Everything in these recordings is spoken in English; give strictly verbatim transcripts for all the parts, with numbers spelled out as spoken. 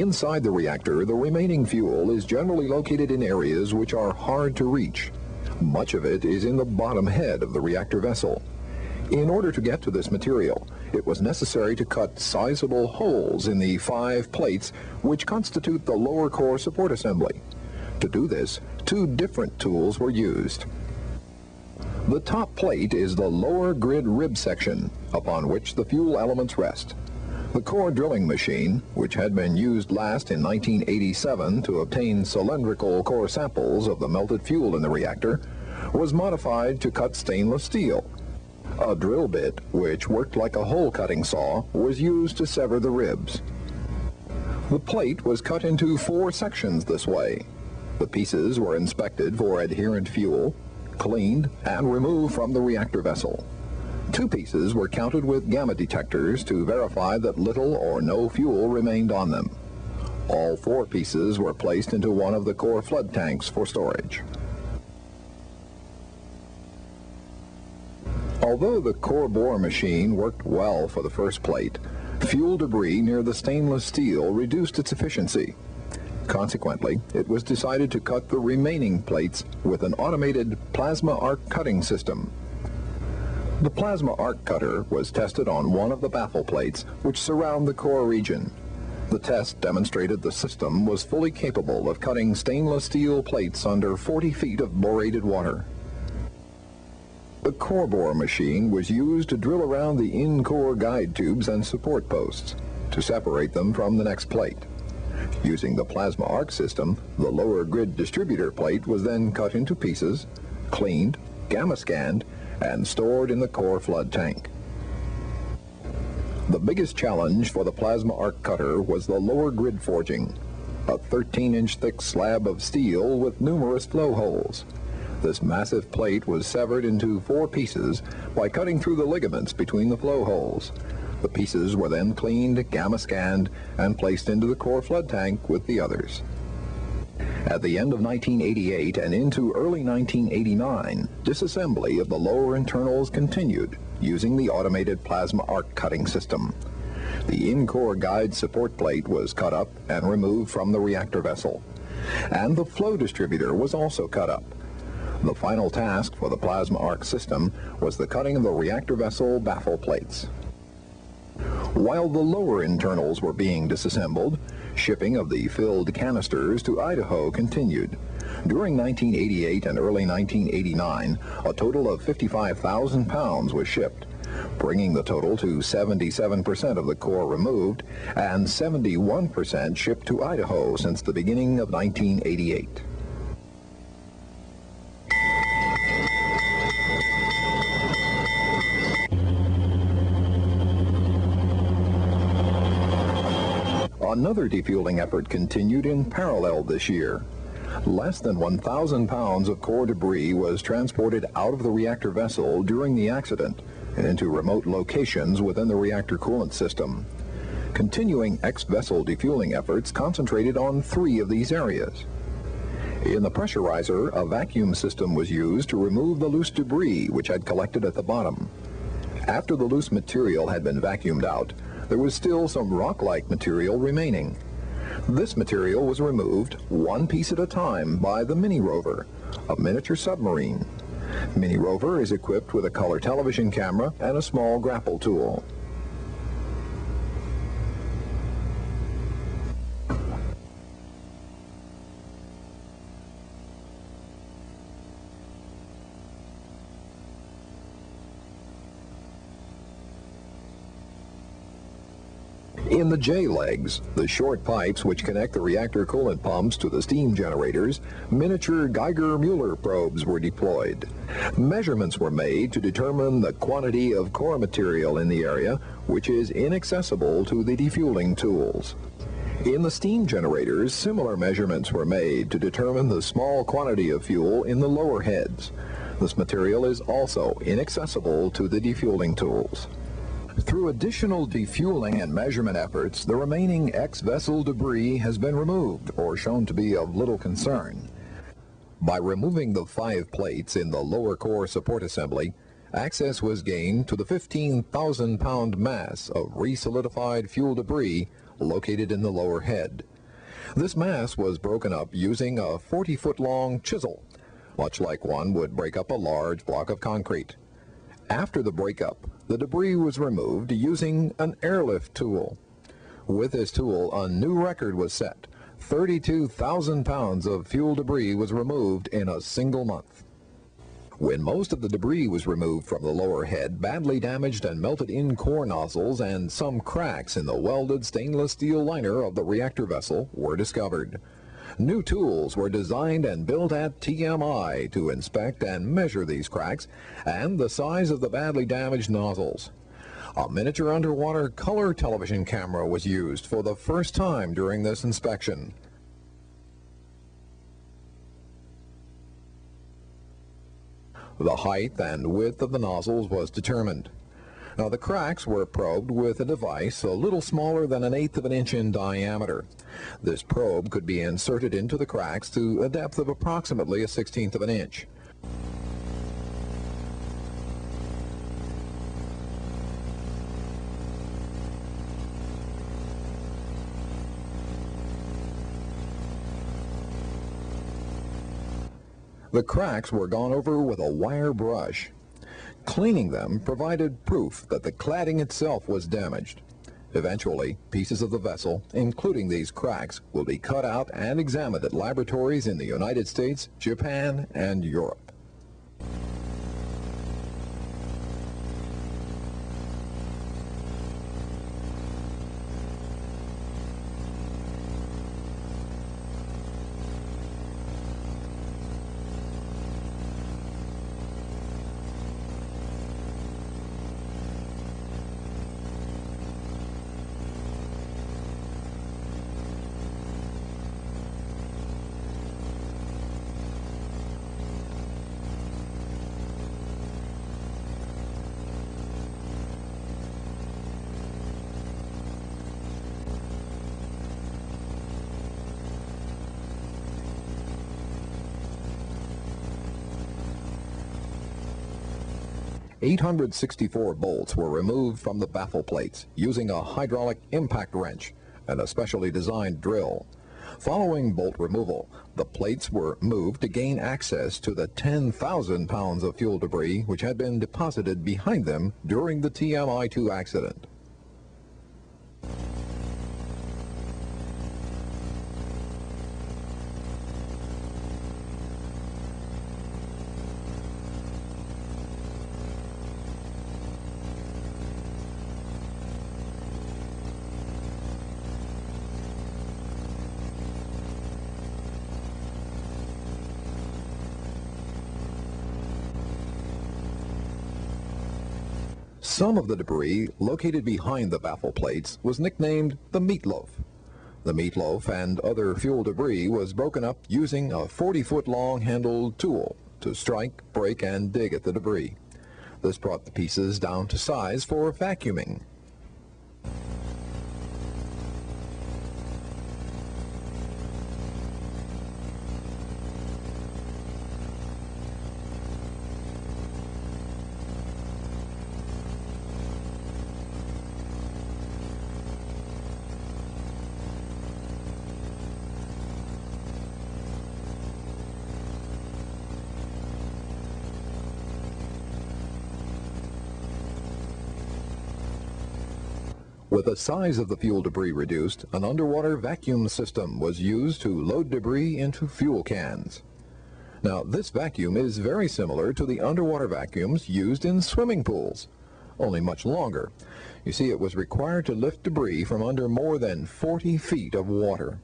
Inside the reactor, the remaining fuel is generally located in areas which are hard to reach. Much of it is in the bottom head of the reactor vessel. In order to get to this material, it was necessary to cut sizable holes in the five plates which constitute the lower core support assembly. To do this, two different tools were used. The top plate is the lower grid rib section, upon which the fuel elements rest. The core drilling machine, which had been used last in nineteen eighty-seven to obtain cylindrical core samples of the melted fuel in the reactor, was modified to cut stainless steel. A drill bit, which worked like a hole-cutting saw, was used to sever the ribs. The plate was cut into four sections this way. The pieces were inspected for adherent fuel, cleaned, and removed from the reactor vessel. Two pieces were counted with gamma detectors to verify that little or no fuel remained on them. All four pieces were placed into one of the core flood tanks for storage. Although the core bore machine worked well for the first plate, fuel debris near the stainless steel reduced its efficiency. Consequently, it was decided to cut the remaining plates with an automated plasma arc cutting system. The plasma arc cutter was tested on one of the baffle plates which surround the core region. The test demonstrated the system was fully capable of cutting stainless steel plates under forty feet of borated water. The core bore machine was used to drill around the in-core guide tubes and support posts to separate them from the next plate. Using the plasma arc system, the lower grid distributor plate was then cut into pieces, cleaned, gamma-scanned, and stored in the core flood tank. The biggest challenge for the plasma arc cutter was the lower grid forging, a thirteen inch thick slab of steel with numerous flow holes. This massive plate was severed into four pieces by cutting through the ligaments between the flow holes. The pieces were then cleaned, gamma-scanned, and placed into the core flood tank with the others. At the end of nineteen eighty-eight and into early nineteen eighty-nine, disassembly of the lower internals continued using the automated plasma arc cutting system. The in-core guide support plate was cut up and removed from the reactor vessel, and the flow distributor was also cut up. The final task for the plasma arc system was the cutting of the reactor vessel baffle plates. While the lower internals were being disassembled, shipping of the filled canisters to Idaho continued. During nineteen eighty-eight and early nineteen eighty-nine, a total of fifty-five thousand pounds was shipped, bringing the total to seventy-seven percent of the core removed and seventy-one percent shipped to Idaho since the beginning of nineteen eighty-eight. Another defueling effort continued in parallel this year. Less than one thousand pounds of core debris was transported out of the reactor vessel during the accident and into remote locations within the reactor coolant system. Continuing ex-vessel defueling efforts concentrated on three of these areas. In the pressurizer, a vacuum system was used to remove the loose debris which had collected at the bottom. After the loose material had been vacuumed out, there was still some rock-like material remaining. This material was removed one piece at a time by the Mini Rover, a miniature submarine. Mini Rover is equipped with a color television camera and a small grapple tool. In the J-legs, the short pipes which connect the reactor coolant pumps to the steam generators, miniature Geiger-Müller probes were deployed. Measurements were made to determine the quantity of core material in the area, which is inaccessible to the defueling tools. In the steam generators, similar measurements were made to determine the small quantity of fuel in the lower heads. This material is also inaccessible to the defueling tools. Through additional defueling and measurement efforts, the remaining ex-vessel debris has been removed or shown to be of little concern. By removing the five plates in the lower core support assembly, access was gained to the fifteen thousand pound mass of resolidified fuel debris located in the lower head. This mass was broken up using a forty-foot-long chisel, much like one would break up a large block of concrete. After the breakup, the debris was removed using an airlift tool. With this tool, a new record was set. thirty-two thousand pounds of fuel debris was removed in a single month. When most of the debris was removed from the lower head, badly damaged and melted in core nozzles and some cracks in the welded stainless steel liner of the reactor vessel were discovered. New tools were designed and built at T M I to inspect and measure these cracks and the size of the badly damaged nozzles. A miniature underwater color television camera was used for the first time during this inspection. The height and width of the nozzles was determined. Now, the cracks were probed with a device a little smaller than an eighth of an inch in diameter. This probe could be inserted into the cracks to a depth of approximately a sixteenth of an inch. The cracks were gone over with a wire brush. Cleaning them provided proof that the cladding itself was damaged. Eventually, pieces of the vessel, including these cracks, will be cut out and examined at laboratories in the United States, Japan, and Europe. eight hundred sixty-four bolts were removed from the baffle plates using a hydraulic impact wrench and a specially designed drill. Following bolt removal, the plates were moved to gain access to the ten thousand pounds of fuel debris which had been deposited behind them during the T M I two accident. Some of the debris located behind the baffle plates was nicknamed the meatloaf. The meatloaf and other fuel debris was broken up using a forty-foot-long handled tool to strike, break, and dig at the debris. This brought the pieces down to size for vacuuming. With the size of the fuel debris reduced, an underwater vacuum system was used to load debris into fuel cans. Now, this vacuum is very similar to the underwater vacuums used in swimming pools, only much longer. You see, it was required to lift debris from under more than forty feet of water.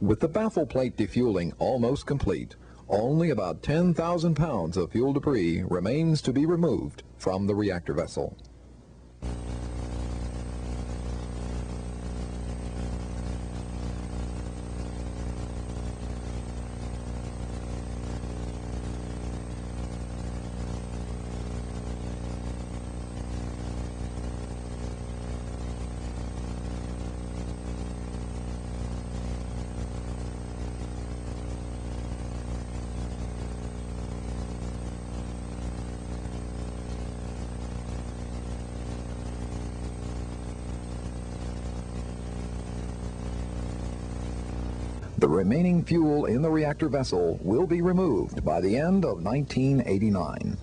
With the baffle plate defueling almost complete, only about ten thousand pounds of fuel debris remains to be removed from the reactor vessel. The remaining fuel in the reactor vessel will be removed by the end of nineteen eighty-nine.